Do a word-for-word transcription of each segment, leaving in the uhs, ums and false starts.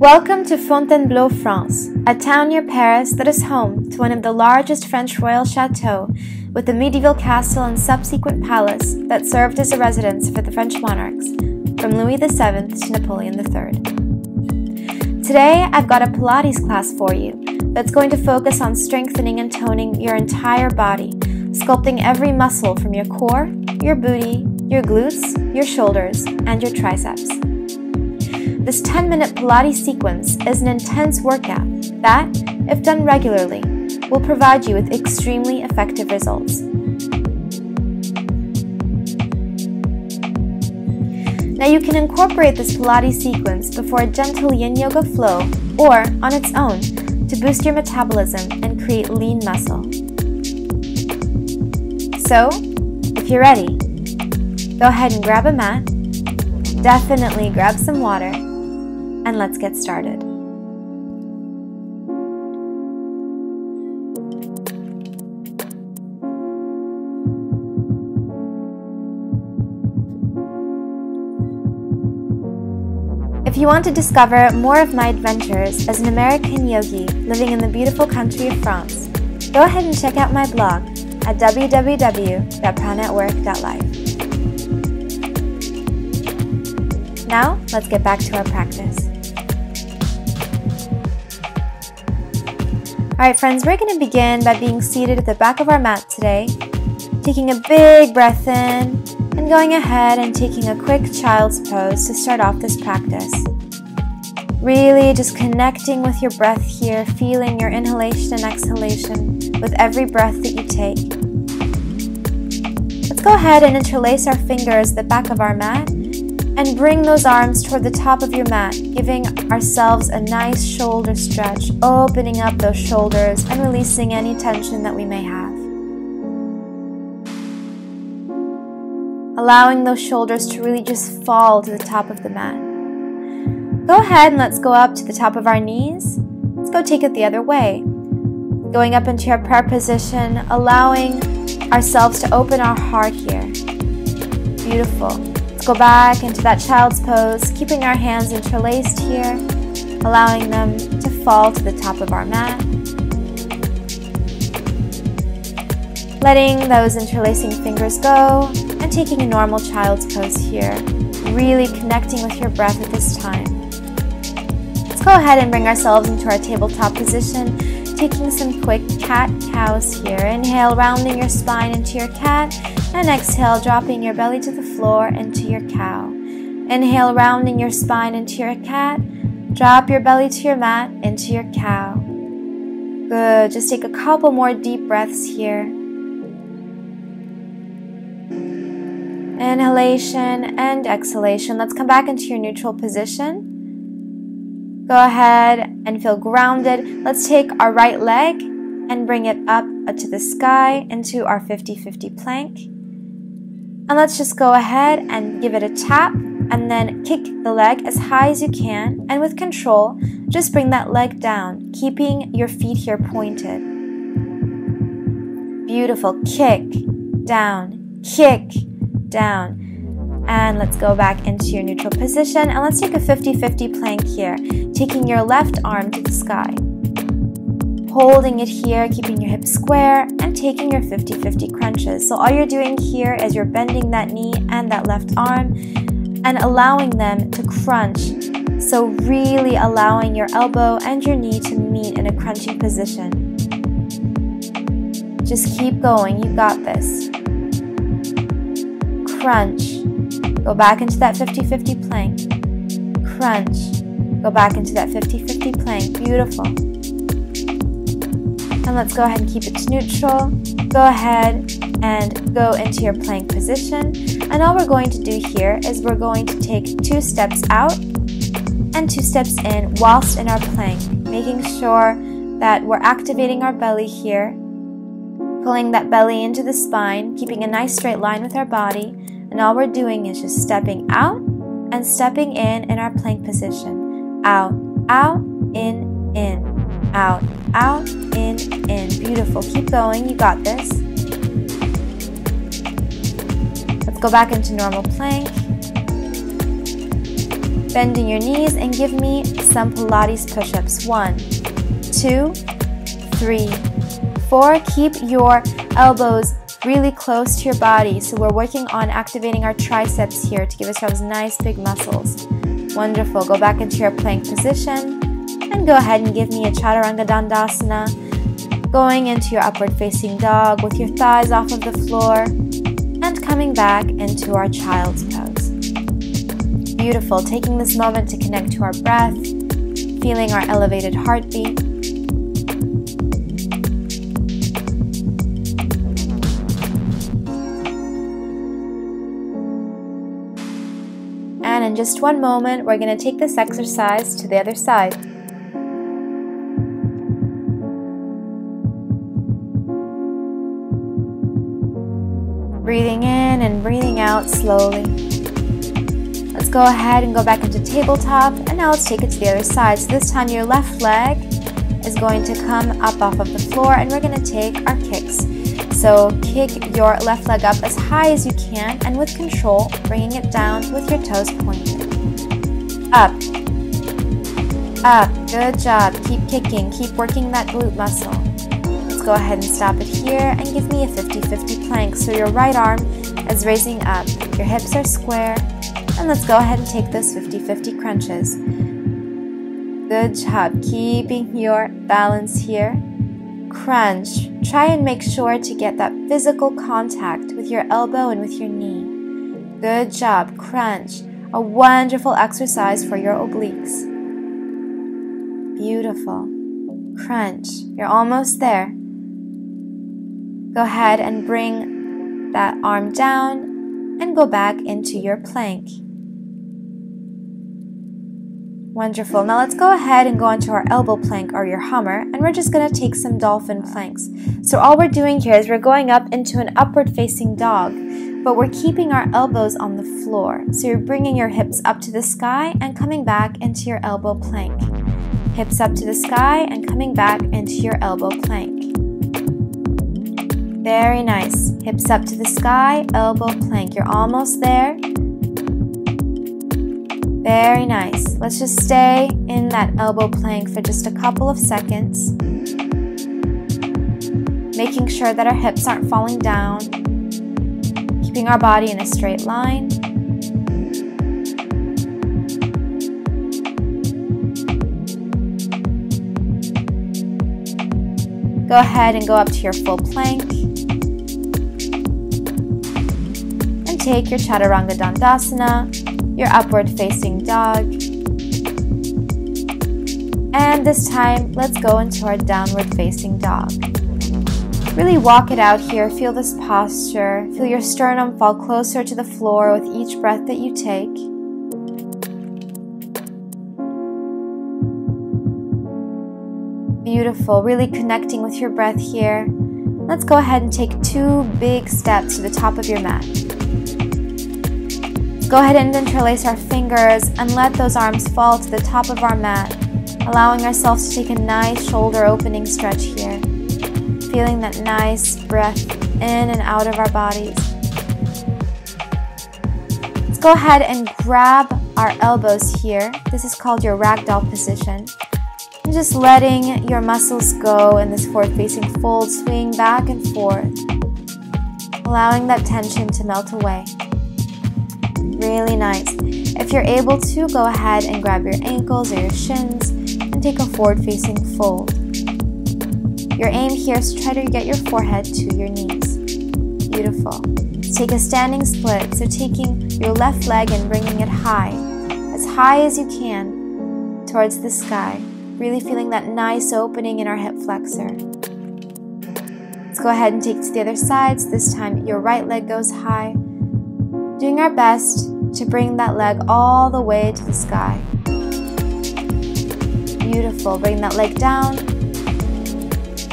Welcome to Fontainebleau, France, a town near Paris that is home to one of the largest French royal chateaux, with a medieval castle and subsequent palace that served as a residence for the French monarchs, from Louis the seventh to Napoleon the third. Today, I've got a Pilates class for you that's going to focus on strengthening and toning your entire body, sculpting every muscle from your core, your booty, your glutes, your shoulders, and your triceps. This ten minute Pilates sequence is an intense workout that, if done regularly, will provide you with extremely effective results. Now you can incorporate this Pilates sequence before a gentle yin yoga flow or on its own to boost your metabolism and create lean muscle. So, if you're ready, go ahead and grab a mat, definitely grab some water, and let's get started. If you want to discover more of my adventures as an American yogi living in the beautiful country of France, go ahead and check out my blog at w w w dot prana at work dot life. Now, let's get back to our practice. Alright friends, we're going to begin by being seated at the back of our mat today, taking a big breath in and going ahead and taking a quick child's pose to start off this practice. Really just connecting with your breath here, feeling your inhalation and exhalation with every breath that you take. Let's go ahead and interlace our fingers at the back of our mat and bring those arms toward the top of your mat, giving ourselves a nice shoulder stretch, opening up those shoulders and releasing any tension that we may have. Allowing those shoulders to really just fall to the top of the mat. Go ahead and let's go up to the top of our knees. Let's go take it the other way. Going up into our prayer position, allowing ourselves to open our heart here. Beautiful. Let's go back into that child's pose, keeping our hands interlaced here, allowing them to fall to the top of our mat. Letting those interlacing fingers go and taking a normal child's pose here, really connecting with your breath at this time. Let's go ahead and bring ourselves into our tabletop position, taking some quick cat-cows here. Inhale, rounding your spine into your cat, and exhale, dropping your belly to the floor into your cow. Inhale, rounding your spine into your cat, drop your belly to your mat into your cow. Good, just take a couple more deep breaths here. Inhalation and exhalation. Let's come back into your neutral position. Go ahead and feel grounded. Let's take our right leg and bring it up to the sky into our fifty fifty plank. And let's just go ahead and give it a tap and then kick the leg as high as you can. And with control, just bring that leg down, keeping your feet here pointed. Beautiful. Kick, down, kick, down. And let's go back into your neutral position and let's take a fifty fifty plank here, taking your left arm to the sky. Holding it here, keeping your hips square and taking your fifty fifty crunches. So all you're doing here is you're bending that knee and that left arm and allowing them to crunch. So really allowing your elbow and your knee to meet in a crunching position. Just keep going, you got this. Crunch. Go back into that fifty fifty plank. Crunch. Go back into that fifty fifty plank. Beautiful. And let's go ahead and keep it to neutral. Go ahead and go into your plank position. And all we're going to do here is we're going to take two steps out and two steps in whilst in our plank, making sure that we're activating our belly here, pulling that belly into the spine, keeping a nice straight line with our body. And all we're doing is just stepping out and stepping in in our plank position. Out, out, in, in. Out, out, in, in. Beautiful. Keep going. You got this. Let's go back into normal plank. Bending your knees and give me some Pilates push-ups. One, two, three, four. Keep your elbows really close to your body. So we're working on activating our triceps here to give ourselves nice big muscles. Wonderful. Go back into your plank position and go ahead and give me a Chaturanga Dandasana. Going into your upward facing dog with your thighs off of the floor and coming back into our child's pose. Beautiful. Taking this moment to connect to our breath, feeling our elevated heartbeat. And in just one moment, we're going to take this exercise to the other side. Breathing in and breathing out slowly. Let's go ahead and go back into tabletop, and now let's take it to the other side. So this time your left leg is going to come up off of the floor, and we're going to take our kicks. So kick your left leg up as high as you can, and with control, bringing it down with your toes pointed. Up. Up. Good job. Keep kicking. Keep working that glute muscle. Go ahead and stop it here and give me a fifty fifty plank. So your right arm is raising up, your hips are square, and let's go ahead and take those fifty fifty crunches. Good job, keeping your balance here. Crunch. Try and make sure to get that physical contact with your elbow and with your knee. Good job, crunch. A wonderful exercise for your obliques. Beautiful. Crunch. You're almost there. Go ahead and bring that arm down and go back into your plank. Wonderful. Now let's go ahead and go onto our elbow plank or your hummer, and we're just going to take some dolphin planks. So all we're doing here is we're going up into an upward facing dog, but we're keeping our elbows on the floor. So you're bringing your hips up to the sky and coming back into your elbow plank. Hips up to the sky and coming back into your elbow plank. Very nice. Hips up to the sky, elbow plank. You're almost there. Very nice. Let's just stay in that elbow plank for just a couple of seconds. Making sure that our hips aren't falling down. Keeping our body in a straight line. Go ahead and go up to your full plank. Take your Chaturanga Dandasana, your upward facing dog. And this time, let's go into our downward facing dog. Really walk it out here, feel this posture, feel your sternum fall closer to the floor with each breath that you take. Beautiful, really connecting with your breath here. Let's go ahead and take two big steps to the top of your mat. Go ahead and interlace our fingers and let those arms fall to the top of our mat, allowing ourselves to take a nice shoulder opening stretch here. Feeling that nice breath in and out of our bodies. Let's go ahead and grab our elbows here. This is called your ragdoll position. And just letting your muscles go in this forward facing fold, swinging back and forth, allowing that tension to melt away. Really nice. If you're able to, go ahead and grab your ankles or your shins and take a forward-facing fold. Your aim here is to try to get your forehead to your knees. Beautiful. Take a standing split, so taking your left leg and bringing it high, as high as you can, towards the sky. Really feeling that nice opening in our hip flexor. Let's go ahead and take it to the other side. So this time your right leg goes high. Doing our best to bring that leg all the way to the sky. Beautiful. Bring that leg down.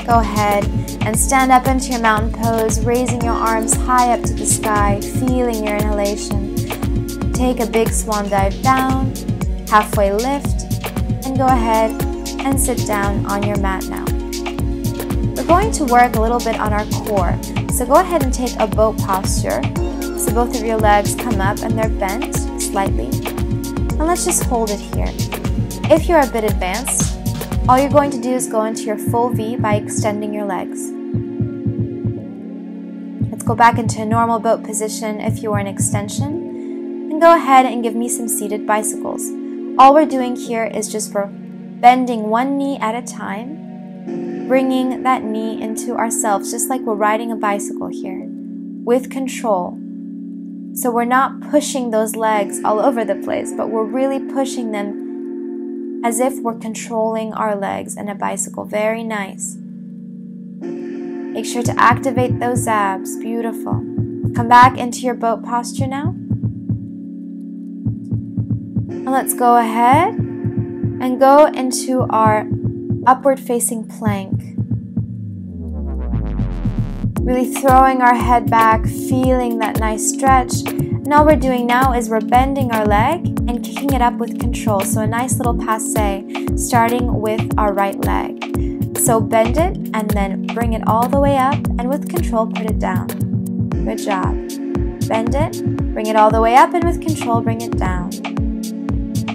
Go ahead and stand up into your mountain pose, raising your arms high up to the sky, feeling your inhalation. Take a big swan dive down, halfway lift, and go ahead and sit down on your mat now. We're going to work a little bit on our core, so go ahead and take a boat posture. So both of your legs come up and they're bent slightly. And let's just hold it here. If you're a bit advanced, all you're going to do is go into your full V by extending your legs. Let's go back into a normal boat position if you are in extension, and go ahead and give me some seated bicycles. All we're doing here is just for bending one knee at a time, bringing that knee into ourselves, just like we're riding a bicycle here, with control. So we're not pushing those legs all over the place, but we're really pushing them as if we're controlling our legs in a bicycle. Very nice. Make sure to activate those abs. Beautiful. Come back into your boat posture now. And let's go ahead and go into our upward facing plank. Really throwing our head back, feeling that nice stretch. And all we're doing now is we're bending our leg and kicking it up with control. So a nice little passe, starting with our right leg. So bend it and then bring it all the way up, and with control, put it down. Good job. Bend it, bring it all the way up, and with control, bring it down.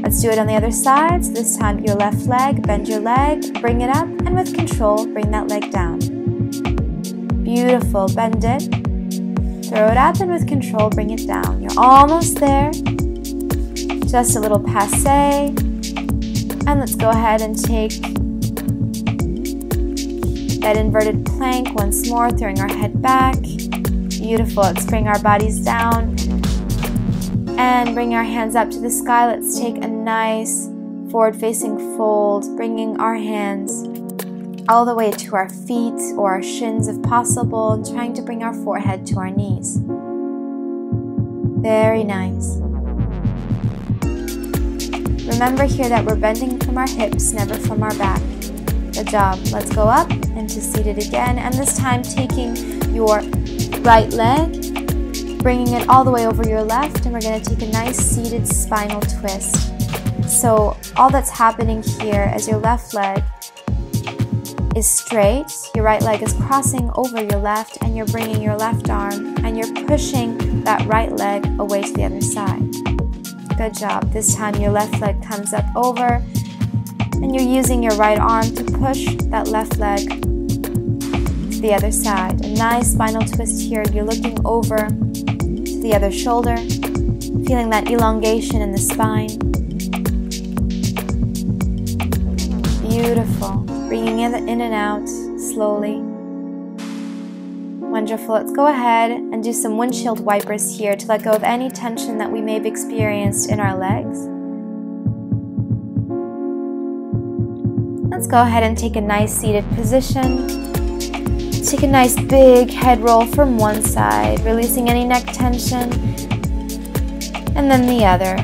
Let's do it on the other side. So this time, your left leg, bend your leg, bring it up, and with control, bring that leg down. Beautiful. Bend it, throw it up, and with control, bring it down. You're almost there. Just a little passe. And let's go ahead and take that inverted plank once more, throwing our head back. Beautiful. Let's bring our bodies down. And bring our hands up to the sky. Let's take a nice forward-facing fold, bringing our hands all the way to our feet or our shins if possible, and trying to bring our forehead to our knees. Very nice. Remember here that we're bending from our hips, never from our back. Good job. Let's go up into seated again, and this time taking your right leg, bringing it all the way over your left, and we're going to take a nice seated spinal twist. So all that's happening here is your left leg is straight, your right leg is crossing over your left, and you're bringing your left arm and you're pushing that right leg away to the other side. Good job. This time your left leg comes up over, and you're using your right arm to push that left leg to the other side. A nice spinal twist here. You're looking over to the other shoulder, feeling that elongation in the spine. Beautiful. Bringing it in and out slowly. Wonderful. Let's go ahead and do some windshield wipers here to let go of any tension that we may have experienced in our legs. Let's go ahead and take a nice seated position. Take a nice big head roll from one side, releasing any neck tension, and then the other.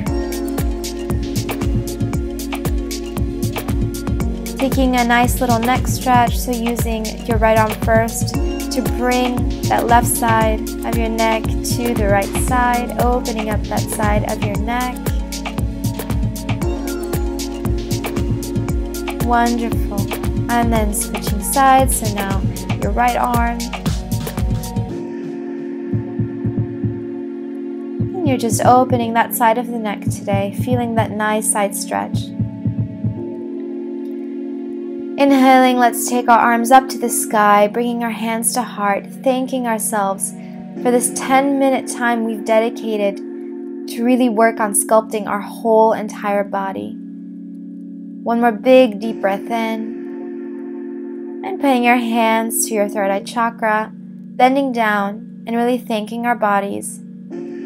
Taking a nice little neck stretch, so using your right arm first to bring that left side of your neck to the right side, opening up that side of your neck. Wonderful. And then switching sides, so now your right arm. And you're just opening that side of the neck today, feeling that nice side stretch. Inhaling, let's take our arms up to the sky, bringing our hands to heart, thanking ourselves for this ten minute time we've dedicated to really work on sculpting our whole entire body. One more big deep breath in, and putting your hands to your third eye chakra, bending down and really thanking our bodies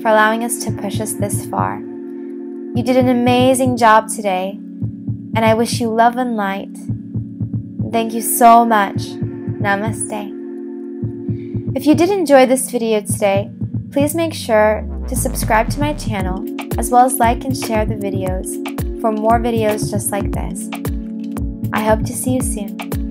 for allowing us to push us this far. You did an amazing job today, and I wish you love and light. Thank you so much. Namaste. If you did enjoy this video today, please make sure to subscribe to my channel, as well as like and share the videos for more videos just like this. I hope to see you soon.